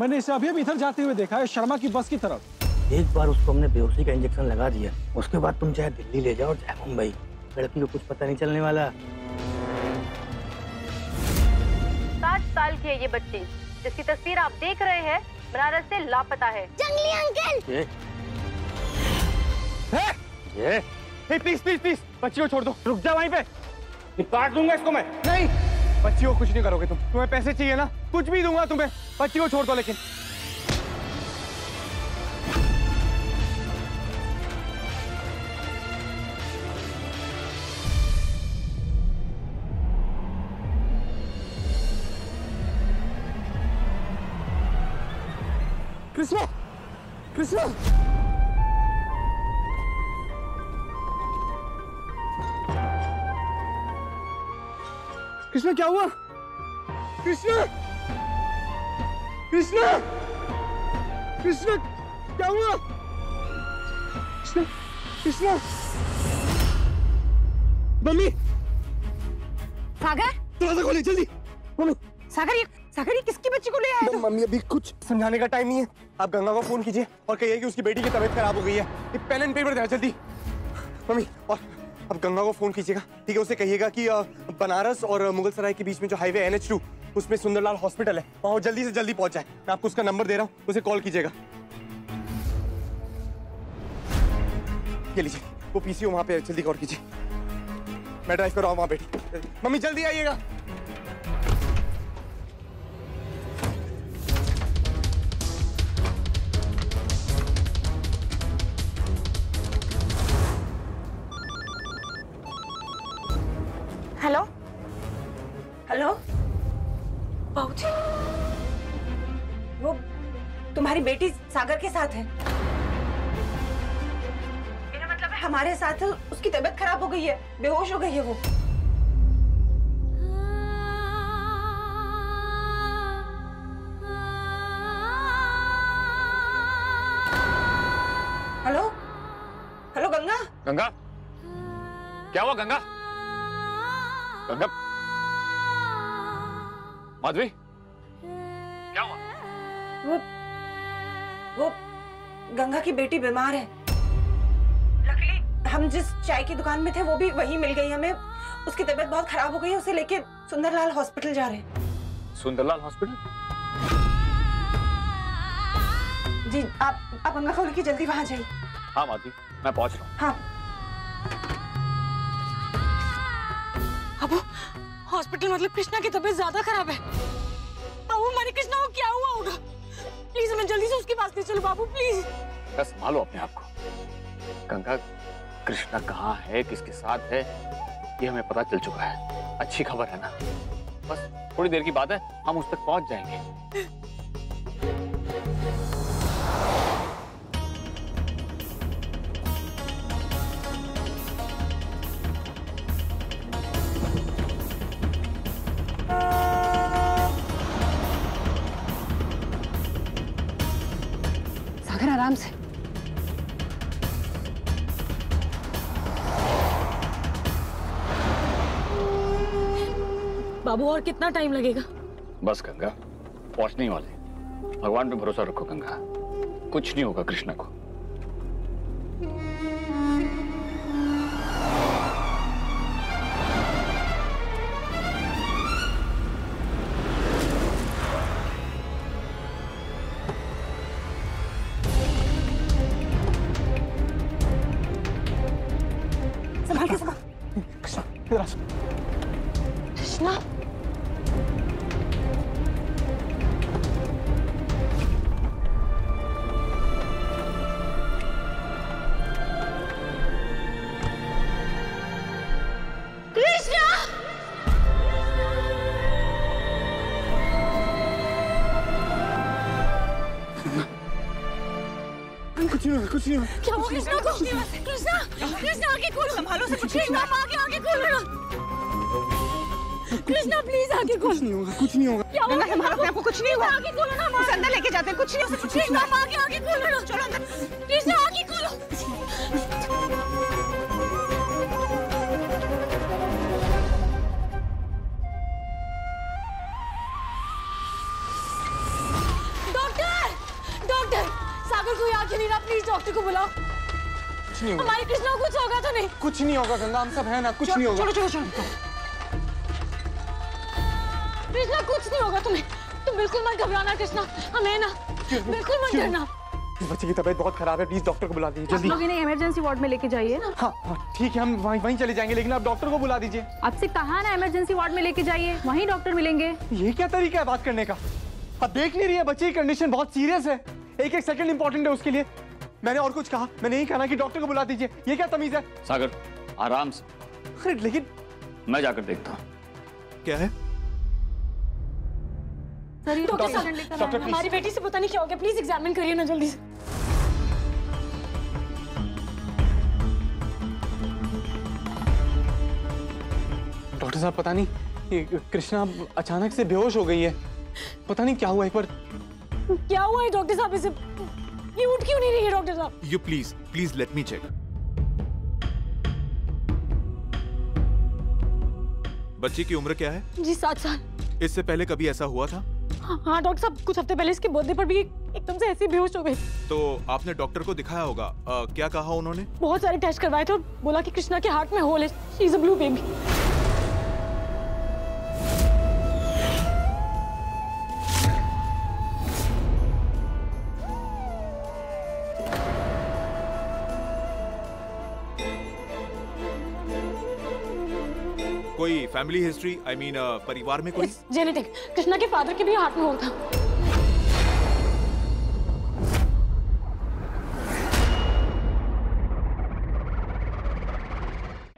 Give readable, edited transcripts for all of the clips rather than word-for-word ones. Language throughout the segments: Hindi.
मैंने इसे अभी अभी इधर जाते हुए देखा है, शर्मा की बस की तरफ। एक बार उसको हमने बेहोशी का इंजेक्शन लगा दिया, उसके बाद तुम चाहे दिल्ली ले जाओ चाहे मुंबई, लड़की को कुछ पता नहीं चलने वाला। 7 साल की है ये बच्ची, जिसकी तस्वीर आप देख रहे हैं बनारस से लापता है। जंगली अंकल। ये। प्लीज बच्ची को छोड़ दो, रुक जाओ वहीं पे, काट दूंगा इसको मैं। नहीं, बच्ची को कुछ नहीं करोगे तुम, तुम्हें पैसे चाहिए ना, कुछ भी दूंगा तुम्हें, बच्ची को छोड़ दो। लेकिन कृष्णा, कृष्णा, कृष्णा, क्या हुआ? कृष्णा, कृष्णा, कृष्णा, क्या हुआ? कृष्णा, कृष्णा, मम्मी, सागर, दरवाजा खोले जल्दी। मम्मी, सागर ये किसकी बच्ची को ले आया? तो मम्मी अभी कुछ समझाने का टाइम नहीं है, आप गंगा को फोन कीजिए और कहिए कि उसकी बेटी की तबीयत खराब हो गई है, ये पेन एंड पेपर देना जल्दी। मम्मी, और अब गंगा को फोन कीजिएगा, ठीक है? उसे कहिएगा कि बनारस और मुगलसराय के बीच में जो हाईवे NH2, उसमें सुंदरलाल हॉस्पिटल है, वहाँ जल्दी से जल्दी पहुँच जाए। मैं आपको उसका नंबर दे रहा हूँ, उसे कॉल कीजिएगा। ये लीजिए, वो PCO वहाँ पे, जल्दी कॉल कीजिए। मैं ड्राइव कर रहा हूँ वहाँ पे, मम्मी जल्दी आइएगा। हेलो हेलो बाबूजी, वो तुम्हारी बेटी सागर के साथ है, मेरा मतलब है हमारे साथ है, उसकी तबीयत खराब हो गई है, बेहोश हो गई है वो। हेलो हेलो गंगा, गंगा क्या हुआ? गंगा, गंगा, माधवी क्या हुआ? वो गंगा की बेटी बीमार है, लकीली हम जिस चाय की दुकान में थे वो भी वही मिल गई हमें, उसकी तबीयत बहुत खराब हो गई है, उसे लेके सुंदरलाल हॉस्पिटल जा रहे हैं। सुंदरलाल हॉस्पिटल? जी, आप गंगा को लेके जल्दी वहां जाइए। हाँ माधवी, मैं पहुंच रहा हूँ। हाँ, अब हॉस्पिटल मतलब कृष्णा की तबीयत ज्यादा खराब है। बाबू, हमारे कृष्णा को क्या हुआ होगा? प्लीज हमें जल्दी से उसके पास ले चलो बाबू, प्लीज। संभालो अपने आप को। गंगा, कृष्णा कहाँ है, किसके साथ है, ये हमें पता चल चुका है, अच्छी खबर है ना? बस थोड़ी देर की बात है, हम उस तक पहुँच जाएंगे। आराम से। बाबू, और कितना टाइम लगेगा? बस गंगा, पहुंचने वाले। भगवान पे भरोसा रखो गंगा, कुछ नहीं होगा कृष्णा को। कुछ नहीं हुआ। क्या हुआ कृष्णा को? कृष्णा, कृष्णा आगे खोलो, संभालो से। कृष्णा आगे खोलो, कृष्णा प्लीज आगे खोलो। कुछ नहीं होगा, कुछ नहीं होगा। क्या हुआ? संभालो अपने आप को, कुछ नहीं हुआ। आगे खोलो ना, हम अंदर लेके जाते हैं, कुछ नहीं होगा। कृष्णा आगे खोलो ना, चलो अंदर। कृष्णा आगे खोलो। डॉक्टर, सागर को यहाँ के लिए ना प्लीज डॉक्टर को बुलाओ। कुछ नहीं होगा हमारी कृष्णा को, कुछ होगा तो नहीं? कुछ नहीं होगा गंगा, हम सब है ना, कुछ नहीं होगा। चलो चलो चलो कृष्णा, कुछ नहीं होगा तुम्हें, तुम बिल्कुल मत घबराना कृष्णा, हमें ना बिल्कुल मत डरना। बच्चे की तबीयत बहुत खराब है, प्लीज डॉक्टर को बुला दीजिए जल्दी। आप लोग इन्हें इमरजेंसी वार्ड में लेके जाइए ना। हाँ ठीक है, हम वहीं चले जाएंगे, लेकिन आप डॉक्टर को बुला दीजिए। आपसे कहा ना इमरजेंसी वार्ड में लेके जाइए, वहीं डॉक्टर मिलेंगे। ये क्या तरीका है बात करने का? अब देख नहीं रही है बच्चे की कंडीशन बहुत सीरियस है, एक एक सेकंड इंपॉर्टेंट है उसके लिए। मैंने और कुछ कहा? मैंने यही कहा कि डॉक्टर को बुला दीजिए। ये क्या तमीज है? सागर आराम से। लेकिन मैं जाकर देखता हूँ क्या है। डॉक्टर हमारी बेटी से पता नहीं क्या हो गया, प्लीज एग्जामिन करिए ना जल्दी से। डॉक्टर साहब पता नहीं कृष्णा अचानक से बेहोश हो गई है, पता नहीं क्या हुआ है। पर क्या हुआ है डॉक्टर साहब इसे? ये उठ क्यों नहीं रही है डॉक्टर साहब? You please let me check. बच्ची की उम्र क्या है? जी 7 साल। इससे पहले कभी ऐसा हुआ था? हाँ डॉक्टर साहब, कुछ हफ्ते पहले इसके बर्थडे पर भी एकदम से ऐसे बेहोश हो गए। तो आपने डॉक्टर को दिखाया होगा, क्या कहा उन्होंने? बहुत सारे टेस्ट करवाए थे और बोला कि कृष्णा के हार्ट में होल है, she is a blue baby. कोई फैमिली हिस्ट्री, आई मीन परिवार में कोई? जेनेटिक, कृष्णा के फादर के भी हार्ट में होल था।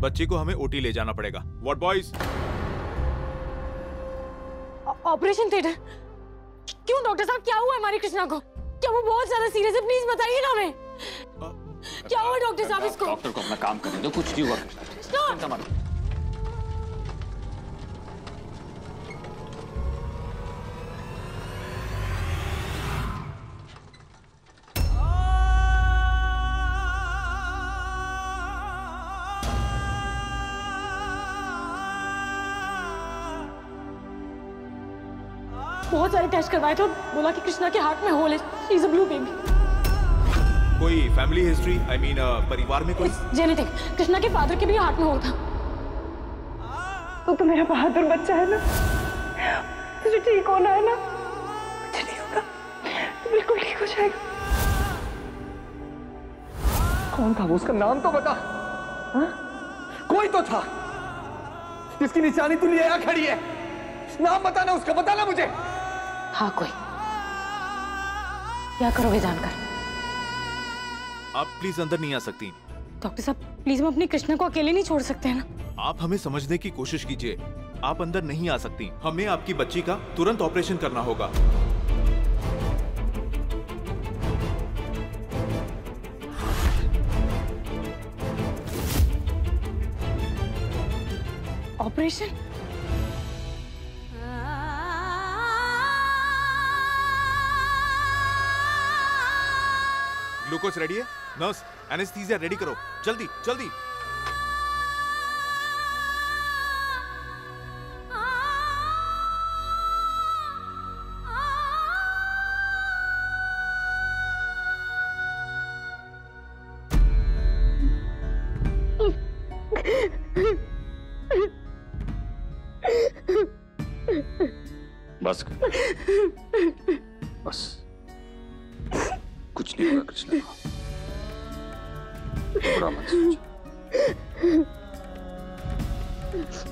बच्ची को हमें ओटी ले जाना पड़ेगा। What boys? Operation theatre? क्यों डॉक्टर साहब क्या हुआ हमारी कृष्णा को? क्या वो बहुत ज्यादा सीरियस है? प्लीज बताइए ना हमें क्या हुआ डॉक्टर साहब इसको। डॉक्टर को अपना काम करने दो, कुछ नहीं हुआ। बहुत सारे टेस्ट करवाए थे, बोला कि कृष्णा के हार्ट में होल है, she is a blue baby. कोई फैमिली हिस्ट्री, आई मीन परिवार में कोई? जेनेटिक, कृष्णा के फादर के भी हार्ट में होल था। वो तो मेरा बहादुर बच्चा है ना, तुझे ठीक होना है ना, कुछ नहीं होगा, बिल्कुल ठीक हो जाएगा। कौन था वो? उसका नाम तो बता। हा? कोई तो था जिसकी निशानी तू ले आ खड़ी है, नाम बताना उसका, बताना मुझे। हाँ कोई, क्या करोगे जानकर? आप प्लीज अंदर नहीं आ सकती। डॉक्टर साहब प्लीज, हम अपनी कृष्णा को अकेले नहीं छोड़ सकते हैं ना। आप हमें समझने की कोशिश कीजिए, आप अंदर नहीं आ सकती, हमें आपकी बच्ची का तुरंत ऑपरेशन करना होगा। ऑपरेशन? ग्लूकोज रेडी है? नर्स एनेस्थीसिया रेडी करो, जल्दी जल्दी। बस बस, कुछ नहीं होगा कृष्णा, बुरा मत सोचो।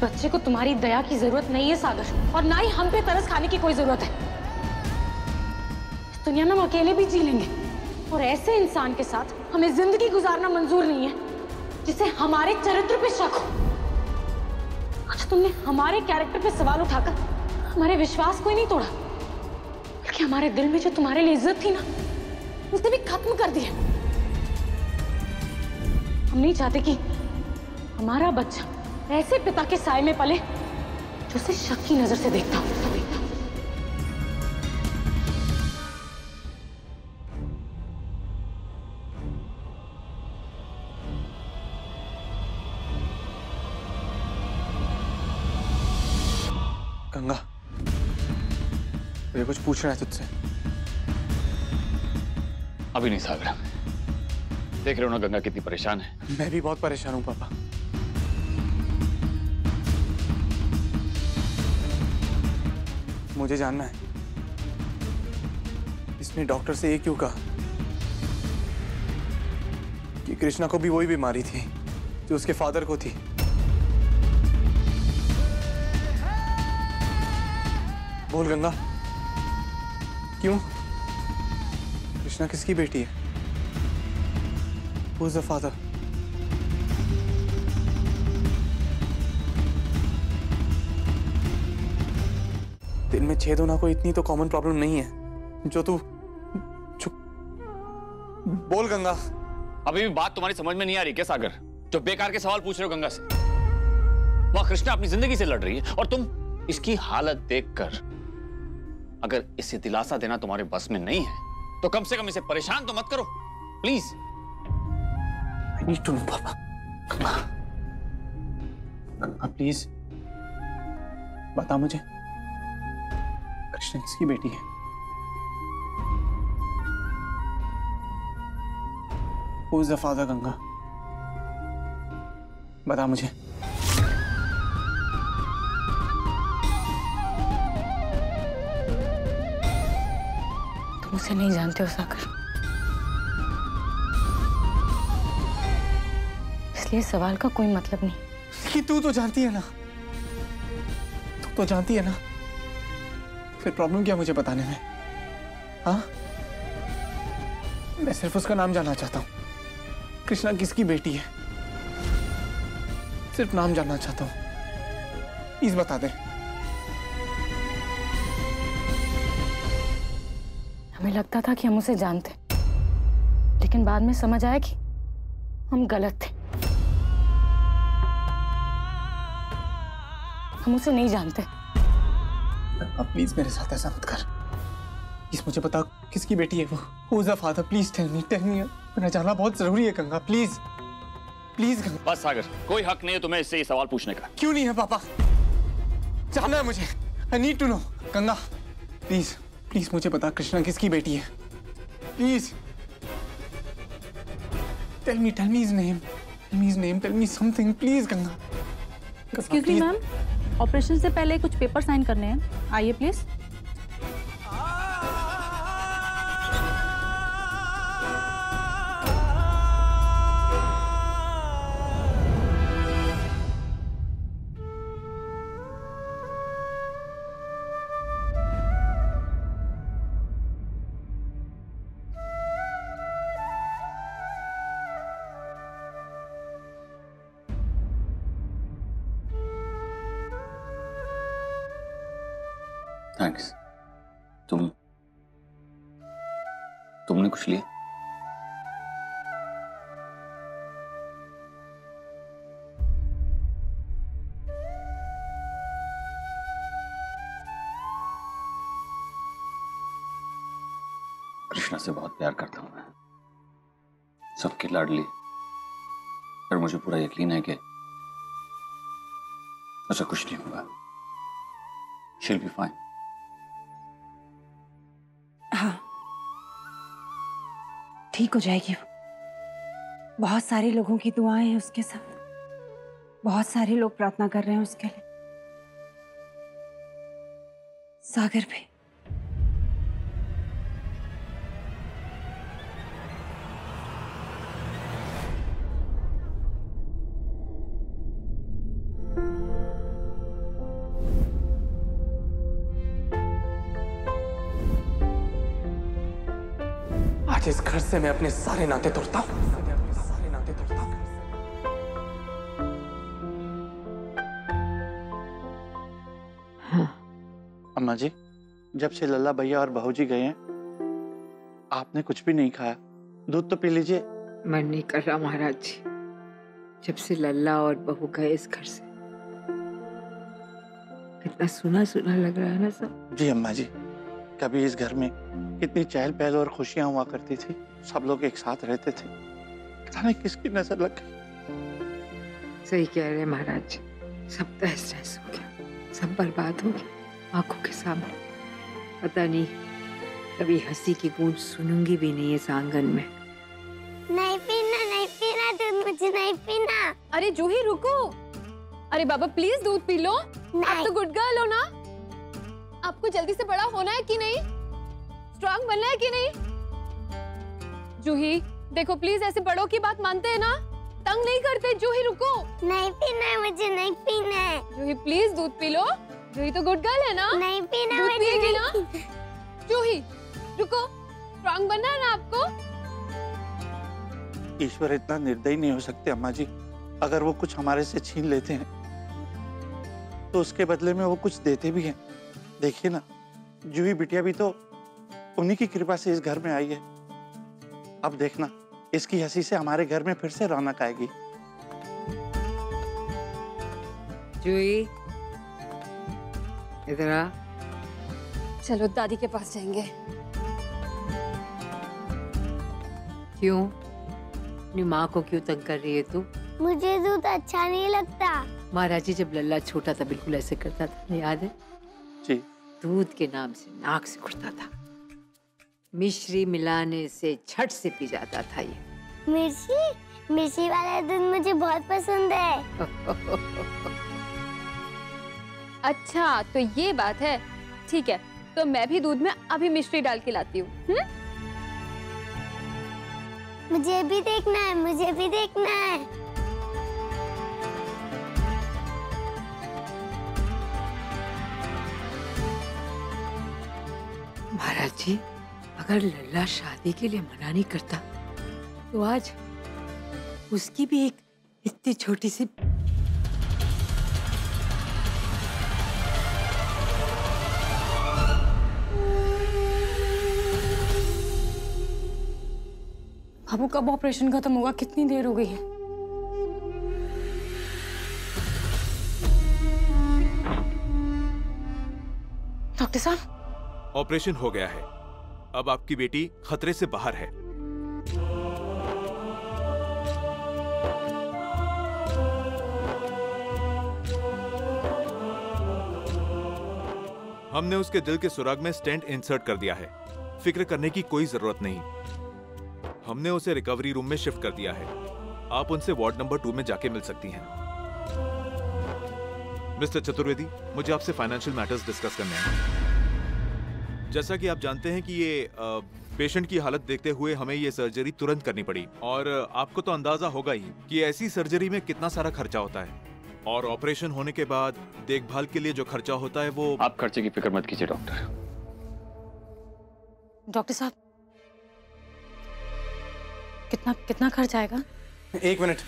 बच्चे को तुम्हारी दया की जरूरत नहीं है सागर, और ना ही हम पे तरस खाने की कोई जरूरत है। इस दुनिया में हम अकेले भी जी लेंगे, और ऐसे इंसान के साथ हमें जिंदगी गुजारना मंजूर नहीं है जिसे हमारे चरित्र पे शक हो। अच्छा, तुमने हमारे कैरेक्टर पे सवाल उठाकर हमारे विश्वास को ही नहीं तोड़ा, बल्कि हमारे दिल में जो तुम्हारे लिए इज्जत थी ना, उसने भी खत्म कर दी है। हम नहीं चाहते कि हमारा बच्चा ऐसे पिता के साए में पले जो उसे शक की नजर से देखता हो। गंगा, मुझे कुछ पूछना है तुझसे। अभी नहीं सागर, देख रहे हो ना गंगा कितनी परेशान है। मैं भी बहुत परेशान हूँ पापा। मुझे जानना है इसने डॉक्टर से ये क्यों कहा कि कृष्णा को भी वही बीमारी थी जो उसके फादर को थी। बोल गंगा, क्यों? कृष्णा किसकी बेटी है? Who is the father? दिल में छेद होना कोई इतनी तो कॉमन प्रॉब्लम नहीं है जो तू चुप। बोल गंगा। अभी भी बात तुम्हारी समझ में नहीं आ रही क्या सागर? जो बेकार के सवाल पूछ रहे हो गंगा से। वहां कृष्णा अपनी जिंदगी से लड़ रही है और तुम इसकी हालत देखकर अगर इसे दिलासा देना तुम्हारे बस में नहीं है तो कम से कम इसे परेशान तो मत करो please. I need to know, पापा। गंगा प्लीज बता मुझे, कृष्णा किसकी बेटी है? Who is the father, Ganga? बता मुझे। उसे नहीं जानते हो सागर, इसलिए सवाल का कोई मतलब नहीं। कि तू तो जानती है ना, तू तो जानती है ना, फिर प्रॉब्लम क्या मुझे बताने में? हाँ, मैं सिर्फ उसका नाम जानना चाहता हूँ। कृष्णा किसकी बेटी है, सिर्फ नाम जानना चाहता हूँ, प्लीज बता दे। हमें लगता था कि हम उसे जानते, लेकिन बाद में समझ आया कि हम गलत थे। हम उसे नहीं जानते। अब प्लीज मेरे साथ ऐसा मत कर। प्लीज मुझे बता किसकी बेटी है वो? Who is the father? Please tell me, tell me। मेरा जानना बहुत जरूरी है गंगा, प्लीज प्लीज गंगा। बस सागर, कोई हक नहीं है तुम्हें इससे ये सवाल पूछने का। क्यों नहीं है पापा? जानना है मुझे। I need to know। Ganga please please मुझे बता कृष्णा किसकी बेटी है, please. Tell me his name, tell me something please Ganga. Excuse me ma'am, operation से पहले कुछ पेपर साइन करने हैं, आइए प्लीज। थैंक्स। तुमने कुछ लिया? कृष्णा से बहुत प्यार करता हूं मैं, सबकी लाडली, और मुझे पूरा यकीन है कि ऐसा कुछ नहीं होगा। She will be fine. ठीक हो जाएगी वो। बहुत सारे लोगों की दुआएं हैं उसके साथ, बहुत सारे लोग प्रार्थना कर रहे हैं उसके लिए। सागर भी। इस घर से मैं अपने सारे नाते तोड़ता हूं। हाँ। अम्मा जी, जब से लल्ला भैया और बहू जी गए हैं आपने कुछ भी नहीं खाया, दूध तो पी लीजिए। मैं नहीं कर रहा महाराज जी, जब से लल्ला और बहू गए इस घर से कितना सुना सुना लग रहा है ना सब। जी अम्मा जी, कभी इस घर में कितनी चहल पहल और खुशियां हुआ करती थी, सब लोग एक साथ रहते थे, पता नहीं किसकी नजर लग गई। सही कह रहे महाराज जी, सब तहस नहस हो गया, सब बर्बाद हो गया आंखों के सामने। पता नहीं कभी हंसी की गूंज सुनूंगी भी नहीं इस आंगन में। नहीं पीना, नहीं पीना दूध, मुझे नहीं पीना। अरे जूही रुको, अरे बाबा प्लीज दूध पी लो, आप तो गुड गर्ल हो ना। आपको जल्दी से बड़ा होना है कि नहीं, स्ट्रांग बनना है कि नहीं। जूही देखो प्लीज, ऐसे बड़ों की बात मानते हैं ना, तंग नहीं करते। जूही रुको, नहीं पीना है, मुझे नहीं पीना है। जूही प्लीज दूध पी लो, जूही तो गुड गर्ल है ना। नहीं पीना, दूध पिएगी ना। जूही रुको, स्ट्रांग बनना है ना आपको। ईश्वर इतना निर्दयी नहीं हो सकते अम्मा जी, अगर वो कुछ हमारे से छीन लेते हैं तो उसके बदले में वो कुछ देते भी हैं। देखिए ना, जूही बिटिया भी तो उन्हीं की कृपा से इस घर में आई है। अब देखना, इसकी हंसी से हमारे घर में फिर से रौनक आएगी। जूही इधर आ, चलो दादी के पास जाएंगे। क्यों अपनी माँ को क्यों तंग कर रही है तू? मुझे दूध अच्छा नहीं लगता। महाराज जी जब लल्ला छोटा था बिल्कुल ऐसे करता था, याद है जी? दूध के नाम से नाक से घुटता था, मिश्री मिलाने से छट से पी जाता था ये। मिर्ची मिर्ची वाला दूध मुझे बहुत पसंद है। अच्छा तो ये बात है, ठीक है तो मैं भी दूध में अभी मिश्री डाल के लाती हूँ। मुझे भी देखना है, मुझे भी देखना है। महाराज जी अगर लल्ला शादी के लिए मना नहीं करता तो आज उसकी भी एक इतनी छोटी सी। बाबू कब ऑपरेशन खत्म होगा, कितनी देर हो गई है। डॉक्टर साहब ऑपरेशन हो गया है, अब आपकी बेटी खतरे से बाहर है। हमने उसके दिल के सुराग में स्टेंट इंसर्ट कर दिया है, फिक्र करने की कोई जरूरत नहीं। हमने उसे रिकवरी रूम में शिफ्ट कर दिया है, आप उनसे वार्ड नंबर 2 में जाके मिल सकती हैं। मिस्टर चतुर्वेदी, मुझे आपसे फाइनेंशियल मैटर्स डिस्कस करने हैं। जैसा कि आप जानते हैं कि ये पेशेंट की हालत देखते हुए हमें ये सर्जरी तुरंत करनी पड़ी, और आपको तो अंदाजा होगा ही कि ऐसी सर्जरी में कितना सारा खर्चा होता है, और ऑपरेशन होने के बाद देखभाल के लिए जो खर्चा होता है वो। आप खर्चे की फिक्र मत कीजिए डॉक्टर। डॉक्टर साहब कितना कितना खर्च आएगा? एक मिनट,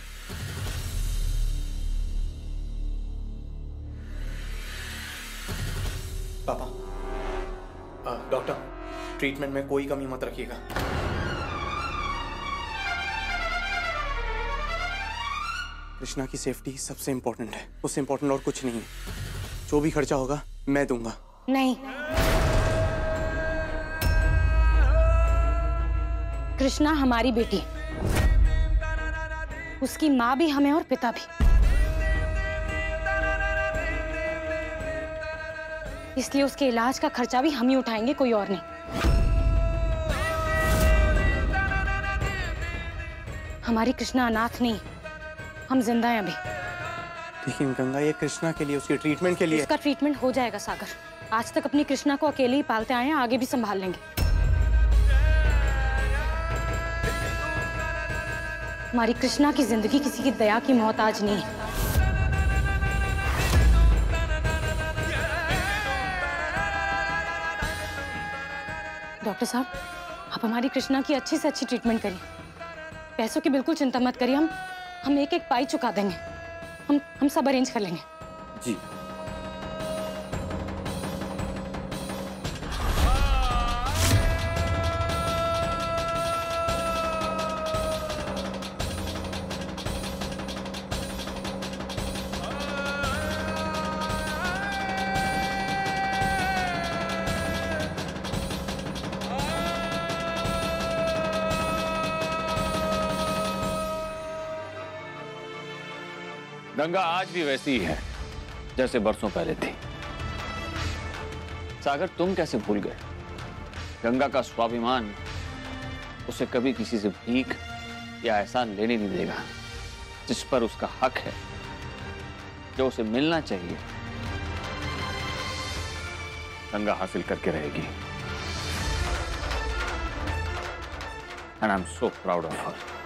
पापा डॉक्टर ट्रीटमेंट में कोई कमी मत रखिएगा। कृष्णा की सेफ्टी सबसे इंपॉर्टेंट है, उससे इंपॉर्टेंट और कुछ नहीं है। जो भी खर्चा होगा मैं दूंगा। नहीं कृष्णा हमारी बेटी है, उसकी माँ भी हमें और पिता भी, इसलिए उसके इलाज का खर्चा भी हम ही उठाएंगे, कोई और नहीं। हमारी कृष्णा अनाथ नहीं, हम जिंदा हैं अभी। लेकिन गंगा ये कृष्णा के लिए, उसके ट्रीटमेंट के लिए। इसका ट्रीटमेंट हो जाएगा सागर, आज तक अपनी कृष्णा को अकेले ही पालते आए हैं, आगे भी संभाल लेंगे। हमारी कृष्णा की जिंदगी किसी की दया की मोहताज नहीं है। डॉक्टर साहब आप हमारी कृष्णा की अच्छी से अच्छी ट्रीटमेंट करिए, पैसों की बिल्कुल चिंता मत करिए। हम एक एक पाई चुका देंगे, हम सब अरेंज कर लेंगे। जी गंगा आज भी वैसी ही है जैसे बरसों पहले थी। सागर, तुम कैसे भूल गए? गंगा का स्वाभिमान उसे कभी किसी से भीख या एहसान लेने नहीं देगा जिस पर उसका हक है, जो उसे मिलना चाहिए। गंगा हासिल करके रहेगी। And I'm so proud of her.